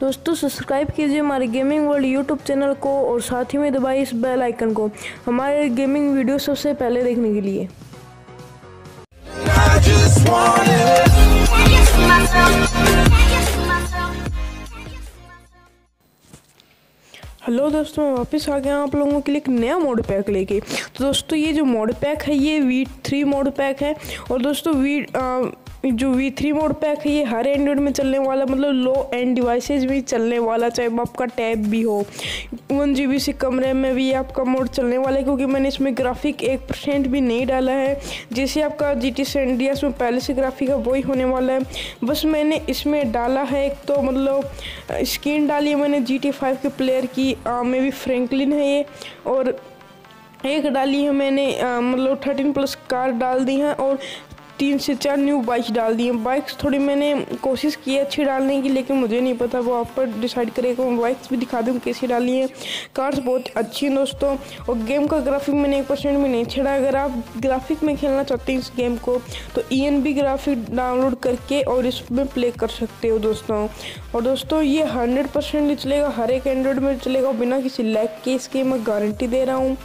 दोस्तों सब्सक्राइब कीजिए हमारे गेमिंग वर्ल्ड यूट्यूब चैनल को और साथ ही में दबाइए इस बेल आइकन को हमारे गेमिंग वीडियो सबसे पहले देखने के लिए। हेलो दोस्तों, मैं वापस आ गया आप लोगों के लिए एक नया मोड पैक लेके। तो दोस्तों ये जो मोड पैक है ये V3 मोड पैक है और दोस्तों V3 मोड पैक है ये हर एंड्रॉइड में चलने वाला, मतलब लो एंड डिवाइसेज भी चलने वाला, चाहे आपका टैब भी हो। 1 GB से कम रैम में भी आपका मोड चलने वाला है क्योंकि मैंने इसमें ग्राफिक 1% भी नहीं डाला है। जैसे आपका GTA San Andreas में पहले से ग्राफिक है वही होने वाला है, बस मैंने इसमें डाला है एक तो मतलब स्किन डाली है मैंने GT5 के प्लेयर की, मे भी फ्रैंकलिन है ये, और एक डाली है मैंने मतलब 13+ कार डाल दी है और 3 से 4 न्यू बाइक्स डाल दी हैं। बाइक्स थोड़ी मैंने कोशिश की है अच्छी डालने की, लेकिन मुझे नहीं पता, वो आप पर डिसाइड करेगा। मैं बाइक्स भी दिखा दूँ कैसी डाली हैं। कार्स बहुत अच्छी हैं दोस्तों, और गेम का ग्राफिक मैंने 1% भी नहीं छेड़ा। अगर आप ग्राफिक में खेलना चाहते हैं इस गेम को तो ENB ग्राफिक डाउनलोड करके और इसमें प्ले कर सकते हो दोस्तों। और दोस्तों ये 100% चलेगा, हर एक एंड्रॉइड में चलेगा बिना किसी लैग के, इसकी मैं गारंटी दे रहा हूँ।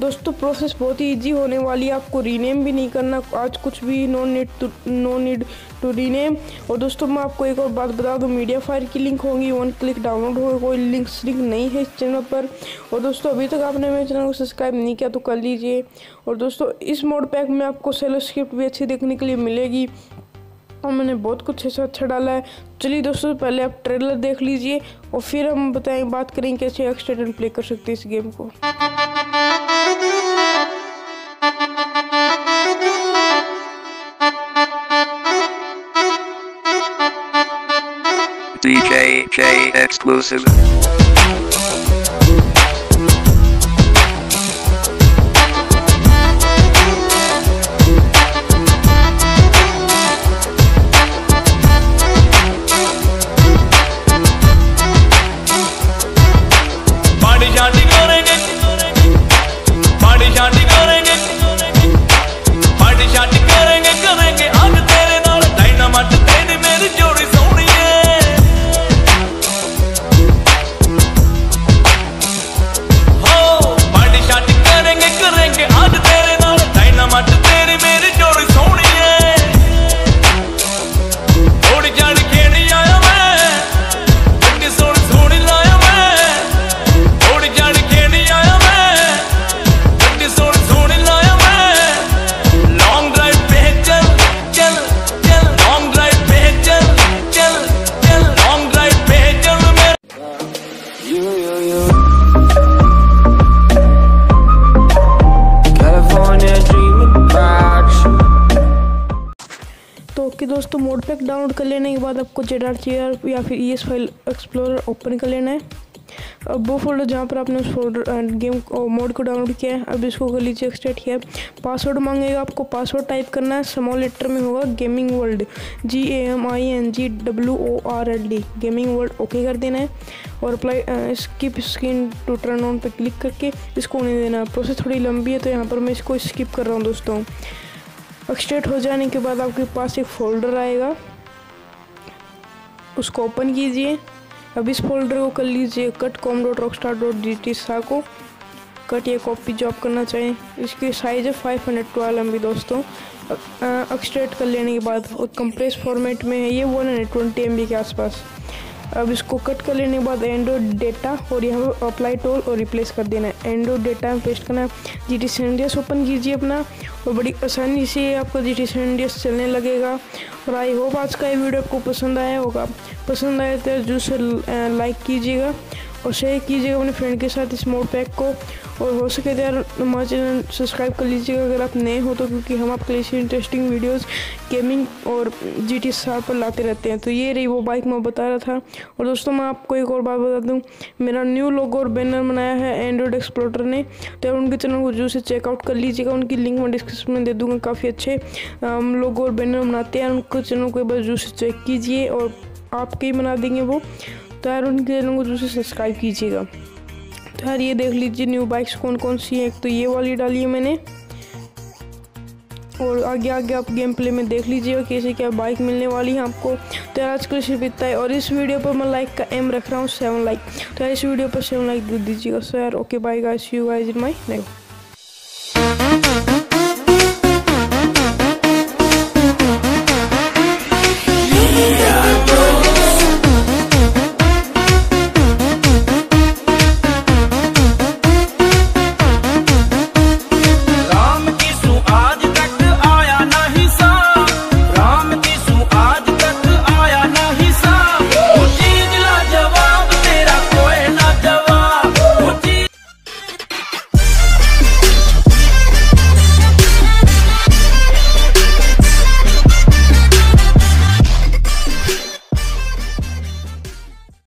दोस्तों प्रोसेस बहुत ही ईजी होने वाली है, आपको रीनेम भी नहीं करना आज कुछ भी, नो नीड टू रीनेम। और दोस्तों मैं आपको एक और बात बता दूँ, MediaFire की लिंक होगी, 1 क्लिक डाउनलोड होगी, कोई लिंक नहीं है इस चैनल पर। और दोस्तों अभी तक आपने मेरे चैनल को सब्सक्राइब नहीं किया तो कर लीजिए। और दोस्तों इस मोड पैक में आपको सेलो स्क्रिप्ट भी अच्छी देखने के लिए मिलेगी और मैंने बहुत कुछ ऐसा अच्छा डाला है। चलिए दोस्तों पहले आप ट्रेलर देख लीजिए और फिर हम बात करेंगे कैसे एक्सटेंड प्ले कर सकते हैं इस गेम को। DJ Exclusive दोस्तों मोड पैक डाउनलोड कर लेने के बाद आपको GT5 या फिर ENB एक्सप्लोरर ओपन कर लेना है। अब वो फोल्डर जहाँ पर आपने उस फोल्डर गेम मोड को डाउनलोड किया है, अब इसको कर लीजिए एक्सटेट किया। पासवर्ड मांगेगा, आपको पासवर्ड टाइप करना है, स्मॉल लेटर में होगा gaming world, GAMINGWORLD gaming world, okay कर देना है और apply skip screen to turn on पर क्लिक करके इसको होने देना है। प्रोसेस थोड़ी लंबी है तो यहाँ पर मैं इसको स्किप कर रहा हूँ दोस्तों। एक्सटेट हो जाने के बाद आपके पास एक फ़ोल्डर आएगा, उसको ओपन कीजिए। अब इस फोल्डर को कर लीजिए कट com.rockstar.gtsa को कट, ये कॉपी जो आप करना चाहें। इसकी साइज़ है 512 MB दोस्तों। एक्सटेट कर लेने के बाद और कंप्रेस फॉर्मेट में है ये 120 MB के आसपास। अब इसको कट कर लेने के बाद एंड्रॉइड डेटा और यहाँ पर अप्लाई टोल और रिप्लेस कर देना है। एंड्रॉइड डेटा में पेस्ट करना है, GTA San Andreas ओपन कीजिए अपना और बड़ी आसानी से आपका GTA San Andreas चलने लगेगा। और आई होप आज का ये वीडियो आपको पसंद आया होगा, पसंद आया तो जरूर से लाइक कीजिएगा और शेयर कीजिएगा अपने फ्रेंड के साथ इस मोड पैक को। और हो सके तो यार हमारे चैनल सब्सक्राइब कर लीजिएगा अगर आप नए हो तो, क्योंकि हम आपके लिए ऐसी इंटरेस्टिंग वीडियोस गेमिंग और GTA 5 पर लाते रहते हैं। तो ये रही वो बाइक मैं बता रहा था। और दोस्तों मैं आपको एक और बात बता दूं, मेरा न्यू लोगो और बैनर बनाया है एंड्रॉइड एक्सप्लोरर ने, तो उनके चैनल को जरूर से चेकआउट कर लीजिएगा। उनकी लिंक मैं डिस्क्रिप्शन में दे दूँगा। काफ़ी अच्छे लोगो और बैनर बनाते हैं, उनके चैनल को एक बार जरूर से चेक कीजिए और आपके ही बना देंगे वो। तो यार उनके चैनल को जरूर सब्सक्राइब कीजिएगा। तो यार ये देख लीजिए न्यू बाइक्स कौन कौन सी हैं। एक तो ये वाली डाली है मैंने और आगे आगे आप गेम प्ले में देख लीजिएगा कैसे क्या बाइक मिलने वाली है आपको। तो यार आज का सिर्फ इतना है, और इस वीडियो पर मैं लाइक का एम रख रहा हूँ 7 लाइक। तो यार इस वीडियो पर 7 लाइक दे दीजिएगा sir. Okay bye guys, see you guys in my next.